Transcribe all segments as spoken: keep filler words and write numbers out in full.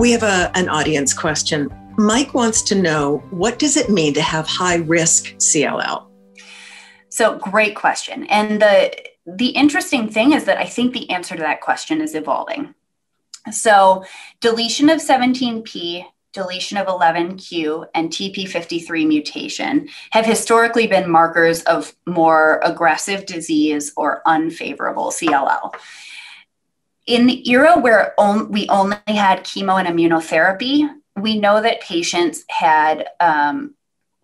We have a, an audience question. Mike wants to know, what does it mean to have high-risk C L L? So, great question. And the the interesting thing is that I think the answer to that question is evolving. So, deletion of seventeen P, deletion of eleven Q, and T P fifty-three mutation have historically been markers of more aggressive disease or unfavorable C L L. In the era where on, we only had chemo and immunotherapy, we know that patients had um,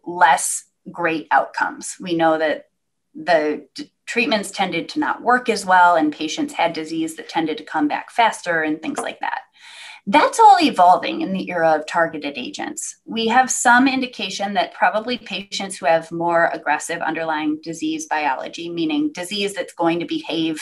less great outcomes. We know that the d- treatments tended to not work as well, and patients had disease that tended to come back faster and things like that. That's all evolving in the era of targeted agents. We have some indication that probably patients who have more aggressive underlying disease biology, meaning disease that's going to behave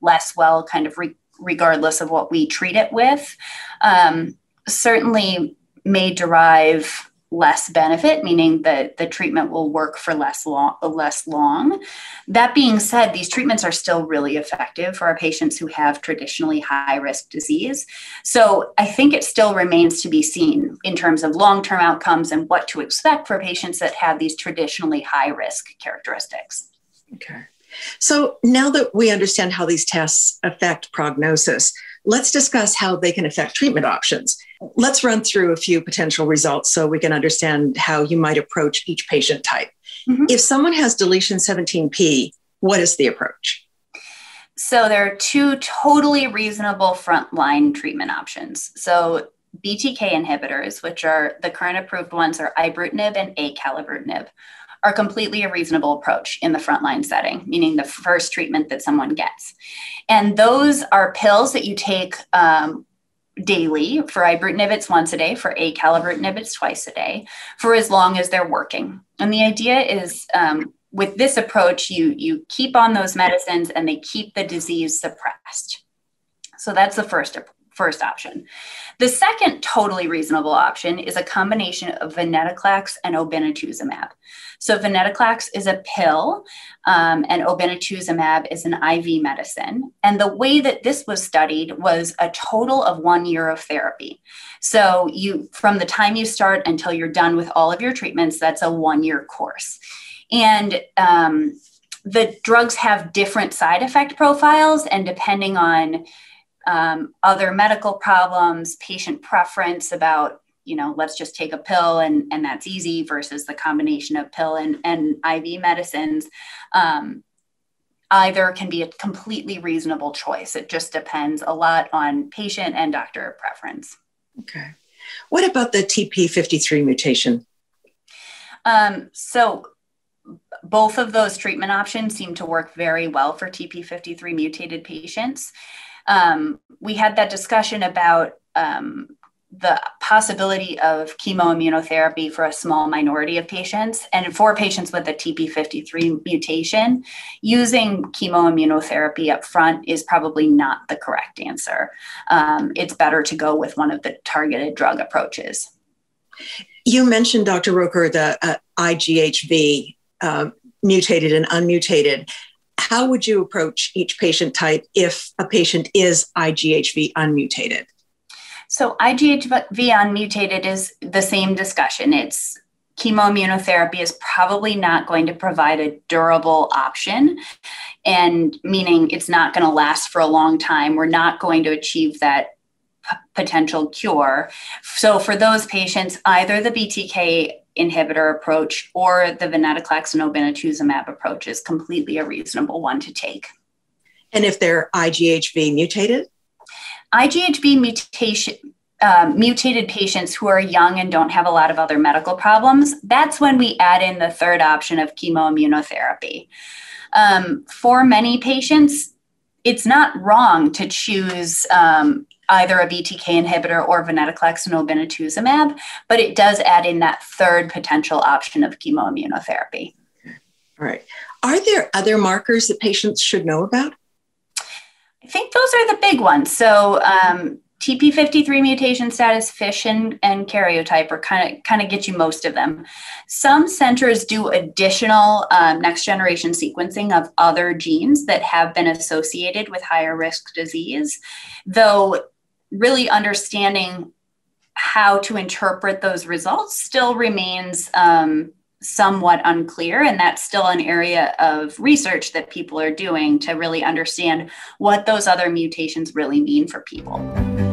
less well, kind of re- regardless of what we treat it with, um, certainly may derive less benefit, meaning that the treatment will work for less long, less long. That being said, these treatments are still really effective for our patients who have traditionally high-risk disease. So I think it still remains to be seen in terms of long-term outcomes and what to expect for patients that have these traditionally high-risk characteristics. Okay. So now that we understand how these tests affect prognosis, let's discuss how they can affect treatment options. Let's run through a few potential results so we can understand how you might approach each patient type. Mm-hmm. If someone has deletion seventeen P, what is the approach? So there are two totally reasonable frontline treatment options. So B T K inhibitors, which are the current approved ones, are ibrutinib and acalabrutinib, are completely a reasonable approach in the frontline setting, meaning the first treatment that someone gets. And those are pills that you take um, daily. For ibrutinib, it's once a day. For acalabrutinib, it's twice a day, for as long as they're working. And the idea is um, with this approach, you, you keep on those medicines and they keep the disease suppressed. So that's the first approach. First option. The second totally reasonable option is a combination of venetoclax and obinutuzumab. So venetoclax is a pill um, and obinutuzumab is an I V medicine. And the way that this was studied was a total of one year of therapy. So you, from the time you start until you're done with all of your treatments, that's a one-year course. And um, the drugs have different side effect profiles, and depending on Um, other medical problems, patient preference about, you know, let's just take a pill and, and that's easy versus the combination of pill and, and I V medicines, um, either can be a completely reasonable choice. It just depends a lot on patient and doctor preference. Okay. What about the T P fifty-three mutation? Um, so both of those treatment options seem to work very well for T P fifty-three mutated patients. Um, we had that discussion about um, the possibility of chemoimmunotherapy for a small minority of patients, and for patients with a T P fifty-three mutation, using chemoimmunotherapy up front is probably not the correct answer. Um, it's better to go with one of the targeted drug approaches. You mentioned, Doctor Roeker, the uh, I G H V, uh, mutated and unmutated. How would you approach each patient type if a patient is I G H V unmutated? So I G H V unmutated is the same discussion. It's chemoimmunotherapy is probably not going to provide a durable option, and meaning it's not going to last for a long time. We're not going to achieve that p- potential cure. So for those patients, either the B T K inhibitor approach or the venetoclax and obinutuzumab approach is completely a reasonable one to take. And if they're I G H V mutated? I G H V mutation, uh, mutated patients who are young and don't have a lot of other medical problems, that's when we add in the third option of chemoimmunotherapy. Um, for many patients, it's not wrong to choose um, either a B T K inhibitor or venetoclax and obinutuzumab, but it does add in that third potential option of chemoimmunotherapy. All right. Are there other markers that patients should know about? I think those are the big ones. So um, T P fifty-three mutation status, FISH, and, and karyotype are kind of kind of get you most of them. Some centers do additional um, next-generation sequencing of other genes that have been associated with higher risk disease, though really understanding how to interpret those results still remains um, somewhat unclear. And that's still an area of research that people are doing to really understand what those other mutations really mean for people.